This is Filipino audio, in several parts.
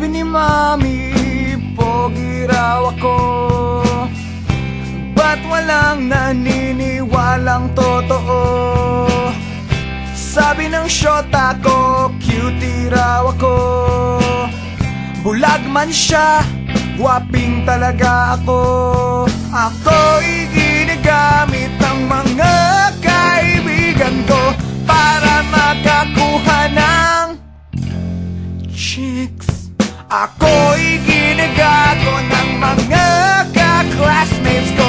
sabi ni Mami, pogi raw ako. Ba't walang naniniwalang totoo? Sabi ng shota ko, cutie raw ako. Bulag man siya, guwaping talaga ako. Ako'y ginagamit ng mga kaibigan ko para makakuha ng chicks. Ako'y ginagago ng mga ka-classmates ko,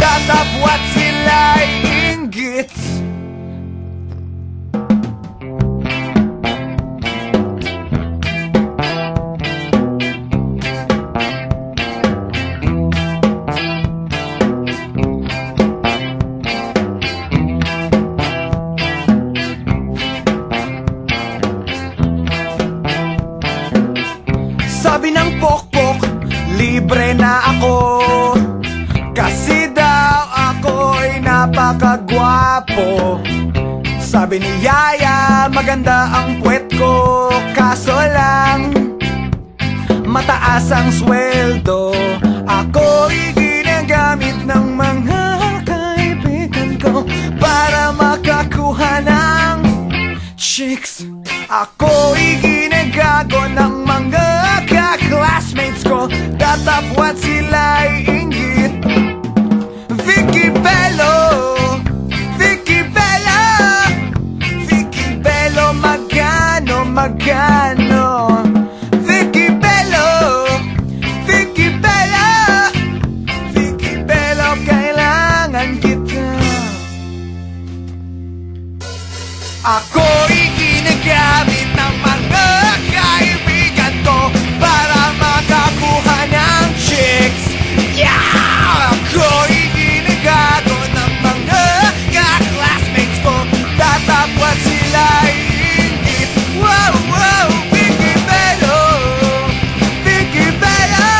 tatapwat sila'y inggit. Sabi ng pokpok, libre na ako, kasi daw ako'y napakagwapo. Sabi ni Yaya, maganda ang puwet ko, kaso lang mataas ang sweldo. Ako'y ginagamit ng mga kaibigan ko para makakuha ng chicks. Ako'y ginagago ng mga classmates ko, tatapwat sila'y inggit. Vicky Belo, Vicky Belo, Vicky Belo, magano, magano. Vicky Belo, Vicky Belo, Vicky Belo, kailangan kita. Ako'y ginagamit ng mga kaibigan ko para makakuha ng chicks. Yeah! Ako'y ginagago ng mga ka-classmates ko, tatapwat sila'y inggit. Wow, wow, Vicky Belo, Vicky Belo,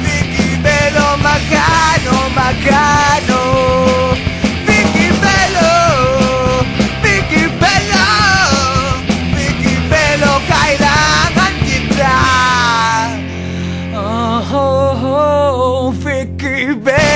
Vicky Belo, magano, magano. Vicky Belo, Vicky Belo, Vicky Belo, kailangan kita. Vicky Belo.